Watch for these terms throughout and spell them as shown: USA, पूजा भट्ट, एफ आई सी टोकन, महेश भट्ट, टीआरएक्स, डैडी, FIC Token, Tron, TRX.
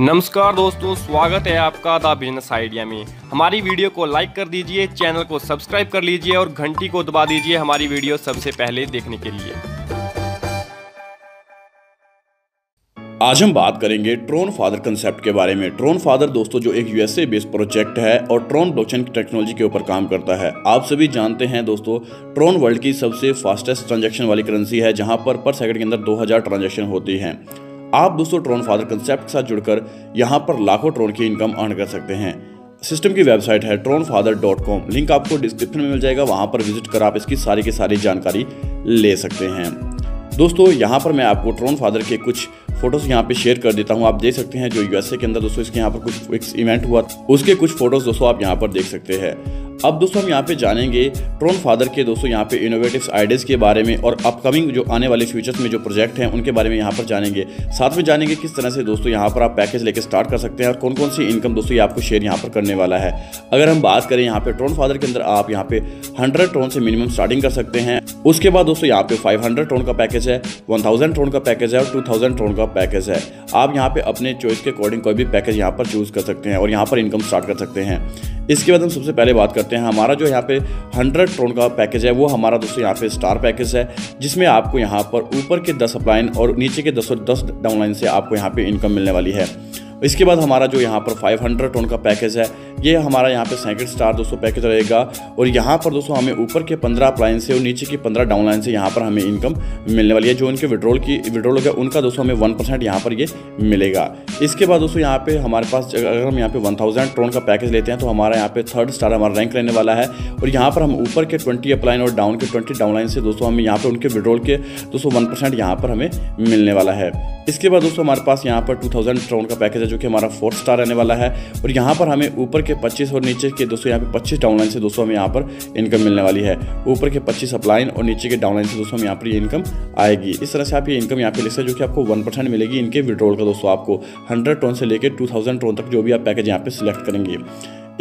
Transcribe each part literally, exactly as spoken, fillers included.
नमस्कार दोस्तों, स्वागत है आपका द बिजनेस आइडिया में। हमारी वीडियो को लाइक कर दीजिए, चैनल को सब्सक्राइब कर लीजिए और घंटी को दबा दीजिए हमारी वीडियो सबसे पहले देखने के लिए। आज हम बात करेंगे ट्रॉन फादर कंसेप्ट के बारे में। ट्रॉन फादर दोस्तों जो एक यूएसए बेस्ड प्रोजेक्ट है और ट्रॉन ब्लॉकचेन टेक्नोलॉजी के ऊपर काम करता है। आप सभी जानते हैं दोस्तों, ट्रॉन वर्ल्ड की सबसे फास्टेस्ट ट्रांजैक्शन वाली करेंसी है, जहां पर पर सेकंड के अंदर दो हज़ार ट्रांजैक्शन होती हैं। आप दोस्तों ट्रॉन फादर कंसेप्ट के साथ जुड़कर यहाँ पर लाखों ट्रॉन की इनकम अर्न कर सकते हैं। सिस्टम की वेबसाइट है Tron father dot com, link आपको डिस्क्रिप्शन में मिल जाएगा। वहाँ पर विजिट कर आप इसकी सारी की सारी जानकारी ले सकते हैं। दोस्तों यहाँ पर मैं आपको ट्रॉन फादर के कुछ फोटोज़ यहाँ पे शेयर कर देता हूँ। आप देख सकते हैं जो यूएसए के अंदर दोस्तों इसके यहाँ पर कुछ एक इवेंट हुआ, उसके कुछ फोटोज़ दोस्तों आप यहाँ पर देख सकते हैं। अब दोस्तों हम यहाँ पे जानेंगे ट्रॉन फादर के दोस्तों यहाँ पे इनोवेटिव आइडियाज़ के बारे में और अपकमिंग जो आने वाले फ्यूचर्स में जो प्रोजेक्ट हैं उनके बारे में यहाँ पर जानेंगे। साथ में जानेंगे किस तरह से दोस्तों यहाँ पर आप पैकेज लेकर स्टार्ट कर सकते हैं और कौन कौन सी इनकम दोस्तों ये आपको शेयर यहाँ पर करने वाला है। अगर हम बात करें यहाँ पे ट्रॉन फादर के अंदर आप यहाँ पे हंड्रेड ट्रॉन से मिनिमम स्टार्टिंग कर सकते हैं। उसके बाद दोस्तों यहाँ पे फाइव हंड्रेड ट्रॉन का पैकेज है, वन थाउजेंड ट्रॉन का पैकेज है और टू थाउजेंड ट्रॉन का पैकेज है। आप यहाँ पे अपने चॉइस के अकॉर्डिंग कोई भी पैकेज यहाँ पर चूज़ कर सकते हैं और यहाँ पर इनकम स्टार्ट कर सकते हैं। इसके बाद हम सबसे पहले बात करते हैं हमारा जो यहाँ पे हंड्रेड ट्रॉन का पैकेज है, वो हमारा दोस्तों यहाँ पे स्टार पैकेज है, जिसमें आपको यहाँ पर ऊपर के दस अपलाइन और नीचे के दस और दस डाउनलाइन से आपको यहाँ पे इनकम मिलने वाली है। इसके बाद हमारा जो यहाँ पर फाइव हंड्रेड ट्रॉन का पैकेज है, ये हमारा यहाँ पे सेकंड स्टार दोस्तों पैकेज रहेगा और यहाँ पर दोस्तों हमें ऊपर के पंद्रह अपलाइन से और नीचे की पंद्रह डाउनलाइन से यहाँ पर हमें इनकम मिलने वाली है। जो इनके विड्रॉल की विड्रॉल होगा उनका दोस्तों हमें वन परसेंट यहाँ पर ये मिलेगा। इसके बाद दोस्तों यहाँ पे हमारे पास अगर हम यहाँ पे वन थाउजेंड ट्रॉन का पैकेज लेते हैं तो हमारा यहाँ पे थर्ड स्टार हमारा रैंक रहने वाला है और यहाँ पर हम ऊपर के ट्वेंटी अपलाइन और डाउन के ट्वेंटी डाउनलाइन से दोस्तों हमें यहाँ पर उनके विड्रॉल के दोस्तों वन परसेंट यहाँ पर हमें मिलने वाला है। इसके बाद दोस्तों हमारे पास यहाँ पर टू थाउजेंड ट्रॉन का पैकेज है, जो कि हमारा फोर्थ स्टार रहने वाला है और यहाँ पर हमें ऊपर के पच्चीस और नीचे के दोस्तों यहाँ पे पच्चीस डाउनलाइन से दोस्तों हमें यहाँ पर इनकम मिलने वाली है। ऊपर के पच्चीस अपलाइन और नीचे के डाउनलाइन से दोस्तों हमें यहाँ पर ये इनकम आएगी। इस तरह से आप ये इनकम यहाँ पे लिस्ट है, जो कि आपको वन परसेंट मिलेगी इनके विड्रॉल का दोस्तों। आपको हंड्रेड ट्रॉन से लेकर टू थाउजेंड ट्रॉन तक जो भी आप पैकेज यहाँ पे सिलेक्ट करेंगे।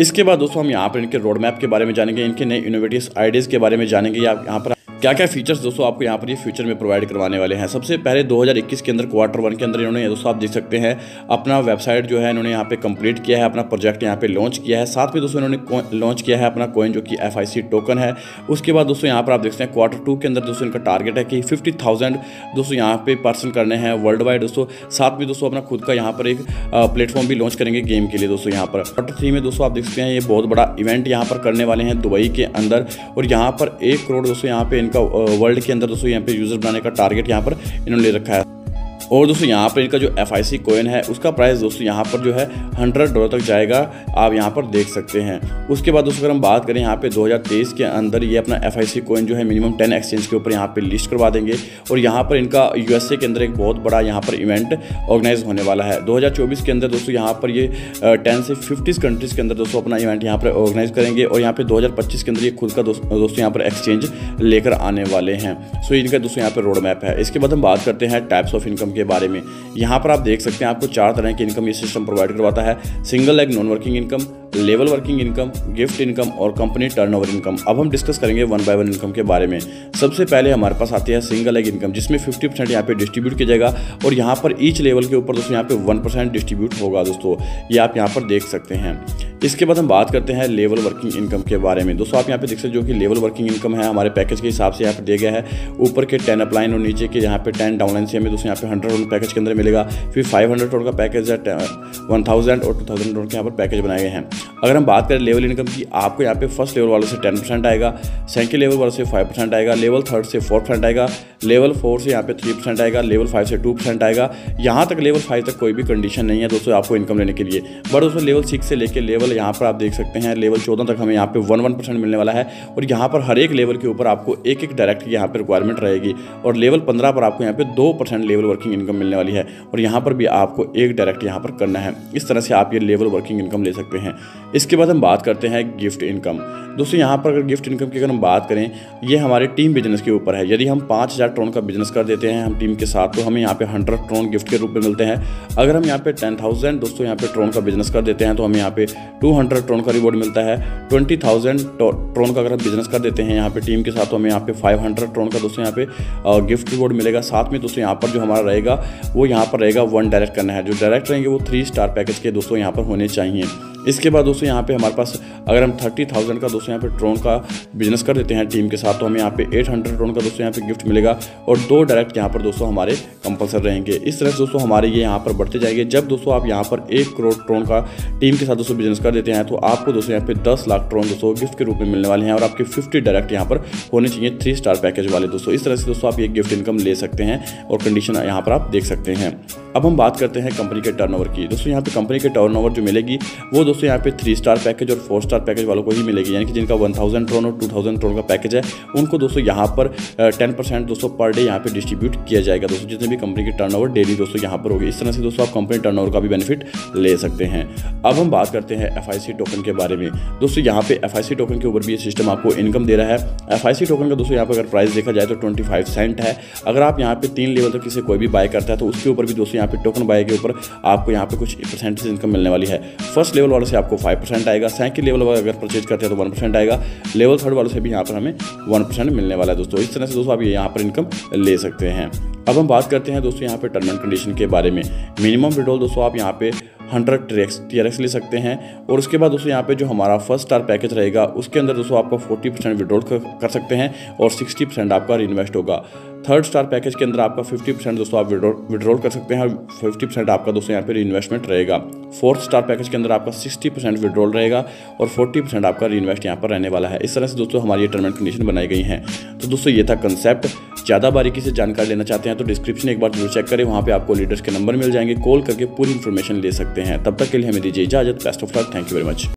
इसके बाद दोस्तों हम यहाँ पर इनके रोड मैप के बारे में जानेंगे, इनके नए इनोवेटिव आइडियाज़ के बारे में जानेंगे। आप यहाँ पर क्या क्या फीचर्स दोस्तों आपको यहाँ पर ये फ्यूचर में प्रोवाइड करवाने वाले हैं। सबसे पहले दो हज़ार इक्कीस के अंदर क्वार्टर वन के अंदर इन्होंने दोस्तों आप देख सकते हैं अपना वेबसाइट जो है इन्होंने यहाँ पे कंप्लीट किया है, अपना प्रोजेक्ट यहाँ पे लॉन्च किया है। साथ में दोस्तों इन्होंने लॉन्च किया है अपना कॉइन जो कि एफ आई सी टोकन है। उसके बाद दोस्तों यहाँ पर आप देखते हैं क्वार्टर टू के अंदर दोस्तों इनका टारगेट है कि फिफ्टी थाउजेंड दोस्तों यहाँ पे पर्सन करने हैं वर्ल्ड वाइड दोस्तों। साथ में दोस्तों अपना खुद का यहाँ पर एक प्लेटफॉर्म भी लॉन्च करेंगे गेम के लिए दोस्तों। यहाँ पर क्वार्टर थ्री में दोस्तों आप देख सकते हैं ये बहुत बड़ा इवेंट यहाँ पर करने वाले हैं दुबई के अंदर और यहाँ पर एक करोड़ दोस्तों यहाँ पर वर्ल्ड के अंदर दोस्तों यहाँ पे यूजर बनाने का टारगेट यहाँ पर इन्होंने रखा है। और दोस्तों यहाँ पर इनका जो एफ आई सी कॉइन है उसका प्राइस दोस्तों यहाँ पर जो है हंड्रेड डॉलर तक जाएगा, आप यहाँ पर देख सकते हैं। उसके बाद दोस्तों अगर हम बात करें यहाँ पे दो हज़ार तेईस के अंदर ये अपना एफ आई सी कॉइन जो है मिनिमम टेन एक्सचेंज के ऊपर यहाँ पे लिस्ट करवा देंगे और यहाँ पर इनका यूएसए के अंदर एक बहुत बड़ा यहाँ पर इवेंट ऑर्गेनाइज होने वाला है। दो हज़ार चौबीस के अंदर दोस्तों यहाँ पर ये टेन से फिफ्टी कंट्रीज़ के अंदर दोस्तों अपना इवेंट यहाँ पर ऑर्गेनाइज करेंगे और यहाँ पर दो हज़ार पच्चीस के अंदर ये खुद का दोस्तों यहाँ पर एक्सचेंज लेकर आने वाले हैं। सो इनका दोस्तों यहाँ पर रोड मैप है। इसके बाद हम बात करते हैं टाइप्स ऑफ इनकम के बारे में। यहाँ पर आप देख सकते हैं आपको चार तरह की इनकम ये सिस्टम प्रोवाइड करवाता है, single leg non working income, level working income, gift income और कंपनी टर्नओवर इनकम। अब हम डिस्कस करेंगे वन बाय वन इनकम के बारे में। सबसे पहले हमारे पास आती है सिंगल लेग इनकम, जिसमें फिफ्टी परसेंट यहाँ पे डिस्ट्रीब्यूट किया जाएगा और यहाँ पर ईच लेवल के ऊपर दोस्तों यहाँ पे वन परसेंट डिस्ट्रीब्यूट होगा दोस्तों, ये आप यहाँ पर देख सकते हैं। इसके बाद हम बात करते हैं लेवल वर्किंग इनकम के बारे में। दोस्तों आप यहाँ पे देख सकते हैं जो कि लेवल वर्किंग इनकम है हमारे पैकेज के हिसाब से यहाँ पे दिया गया है। ऊपर के टेन अपलाइन और नीचे के यहाँ पे टेन डाउनलाइन से हमें दोस्तों यहाँ पे हंड्रेड ट्रॉन पैकेज के अंदर मिलेगा, फिर फाइव हंड्रेड ट्रॉन का पैकेज है, वन थाउजेंड और टू थाउजेंड ट्रॉन के यहाँ पर पैकेज बनाए गए हैं। अगर हम बात करें लेवल इनकम की, आपको यहाँ पे फर्स्ट लेवल वालों से टेन परसेंट आएगा, सेकंड लेवल वालों से फाइव परसेंट आएगा, लेवल थर्ड से फोर परसेंट आएगा, लेवल फोर से यहाँ पे थ्री परसेंट आएगा, लेवल फाइव से टू परसेंट आएगा। यहाँ तक लेवल फाइव तक कोई भी कंडीशन नहीं है दोस्तों आपको इनकम लेने के लिए। बट दोस्तों लेवल सिक्स से लेकर लेवल यहाँ पर आप देख सकते हैं लेवल चौदह तक हमें यहाँ पे वन वन परसेंट मिलने वाला है और यहाँ पर हर एक लेवल के ऊपर आपको एक एक डायरेक्ट की यहाँ पर रिक्वायरमेंट रहेगी। और लेवल पंद्रह पर आपको यहाँ पे दो परसेंट लेवल वर्किंग इनकम मिलने वाली है और यहाँ पर भी आपको एक डायरेक्ट यहाँ पर करना है। इस तरह से आप ये लेवल वर्किंग इनकम ले सकते हैं। इसके बाद हम बात करते हैं गिफ्ट इनकम। दोस्तों यहाँ पर अगर गिफ्ट इनकम की अगर हम बात करें, ये हमारे टीम बिजनेस के ऊपर है। यदि हम पाँच हज़ार ट्रोन का बिजनेस कर देते हैं हम टीम के साथ, तो हमें यहाँ पे हंड्रेड ट्रोन गिफ्ट के रूप में मिलते हैं। अगर हम यहाँ पे टेन थाउजेंड दोस्तों यहाँ पे ट्रोन का बिजनेस कर देते हैं तो हमें यहाँ पे टू हंड्रेड ट्रोन का रिवॉर्ड मिलता है। ट्वेंटी थाउजेंड ट्रोन का अगर हम बिजनेस कर देते हैं यहाँ पे टीम के साथ, तो हमें यहाँ पे फाइव हंड्रेड ट्रोन का दोस्तों यहाँ पे गिफ्ट रिवॉर्ड मिलेगा। साथ में दोस्तों यहाँ पर जो हमारा रहेगा वो यहाँ पर रहेगा वन डायरेक्ट करना है, जो डायरेक्ट रहेंगे वो थ्री स्टार पैकेज के दोस्तों यहाँ पर होने चाहिए। इसके बाद दोस्तों यहाँ पे हमारे पास अगर हम थर्टी थाउजेंड का दोस्तों यहाँ पे ट्रोन का बिजनेस कर देते हैं टीम के साथ, तो हमें यहाँ पे एट हंड्रेड ट्रोन का दोस्तों यहाँ पे गिफ्ट मिलेगा और दो डायरेक्ट यहाँ पर दोस्तों हमारे कंपलसर रहेंगे। इस तरह से दोस्तों हमारे ये यहाँ पर बढ़ते जाएंगे। जब दोस्तों आप यहाँ पर एक करोड़ ट्रोन का टीम के साथ दोस्तों बिजनेस कर देते हैं तो आपको दोस्तों यहाँ पे दस लाख ट्रोन दोस्तों गिफ्ट के रूप में मिलने वाले हैं और आपके फिफ्टी डायरेक्ट यहाँ पर होने चाहिए थ्री स्टार पैकेज वाले दोस्तों। इस तरह से दोस्तों आप ये गिफ्ट इनकम ले सकते हैं और कंडीशन यहाँ पर आप देख सकते हैं। अब हम बात करते हैं कंपनी के टर्नओवर की। दोस्तों यहाँ पे कंपनी के टर्नओवर जो मिलेगी वो दोस्तों यहाँ पे थ्री स्टार पैकेज और फोर स्टार पैकेज वालों को ही मिलेगी, यानी कि जिनका वन थाउजेंड ट्रोन और टू थाउजेंड ट्रोन का पैकेज है उनको दोस्तों यहाँ पर टेन परसेंट दोस्तों पर डे यहाँ पे डिस्ट्रीब्यूट किया जाएगा दोस्तों, जितने भी कंपनी की टर्नओवर डेली दोस्तों यहाँ पर होगी। इस तरह से दोस्तों आप कंपनी टर्नओवर का भी बेनिफिट ले सकते हैं। अब हम बात करते हैं एफ आई सी टोकन के बारे में। दोस्तों यहाँ पे एफ आई सी टोकन के ऊपर भी ये सिस्टम आपको इनकम दे रहा है। एफ आई सी टोकन का दोस्तों यहाँ पर अगर प्राइस देखा जाए तो ट्वेंटी फाइव सेंट है। अगर आप यहाँ पे तीन लेवल तक किसी कोई भी बाय करता है तो उसके ऊपर भी दोस्तों यहाँ पे टोकन बाय के ऊपर आपको यहाँ पे कुछ परसेंटेज इनकम मिलने वाली है। फर्स्ट लेवल वाले से आपको फाइव परसेंट आएगा, सेकंड लेवल वाले अगर परचेज करते हैं तो वन परसेंट आएगा, लेवल थर्ड वाले से भी यहाँ पर हमें वन परसेंट मिलने वाला है दोस्तों। इस तरह से दोस्तों आप यहाँ पर इनकम ले सकते हैं। अब हम बात करते हैं दोस्तों यहाँ पे टर्म एंड कंडीशन के बारे में। मिनिमम विड्रॉल दोस्तों आप यहाँ पे हंड्रेड टीआरएक्स टीआरएक्स ले सकते हैं और उसके बाद दोस्तों यहाँ पे जो हमारा फर्स्ट स्टार पैकेज रहेगा उसके अंदर दोस्तों आपका फोर्टी परसेंट विड्रॉल कर सकते हैं और सिक्सटी परसेंट आपका रीइन्वेस्ट होगा। थर्ड स्टार पैकेज के अंदर आपका फिफ्टी परसेंट दोस्तों आप विड्रॉल कर सकते हैं और फिफ्टी परसेंट आपका दोस्तों यहाँ पे रीइन्वेस्टमेंट रहेगा। फोर्थ स्टार पैकेज के अंदर आपका सिक्सटी परसेंट विड्रॉल रहेगा और फोर्टी परसेंट आपका रीइन्वेस्ट यहाँ पर रहने वाला है। इस तरह से दोस्तों हमारी ये टर्म एंड कंडीशन बनाई गई हैं। तो दोस्तों ये था कंसेप्ट। ज़्यादा बारीकी से जानकारी लेना चाहते हैं तो डिस्क्रिप्शन एक बार जरूर चेक करें, वहाँ पर आपको लीडर्स के नंबर मिल जाएंगे, कॉल करके पूरी इन्फॉर्मेशन ले सकते हैं। तब तक के लिए हमें दीजिए इजाजत। Best of luck. Thank you very much.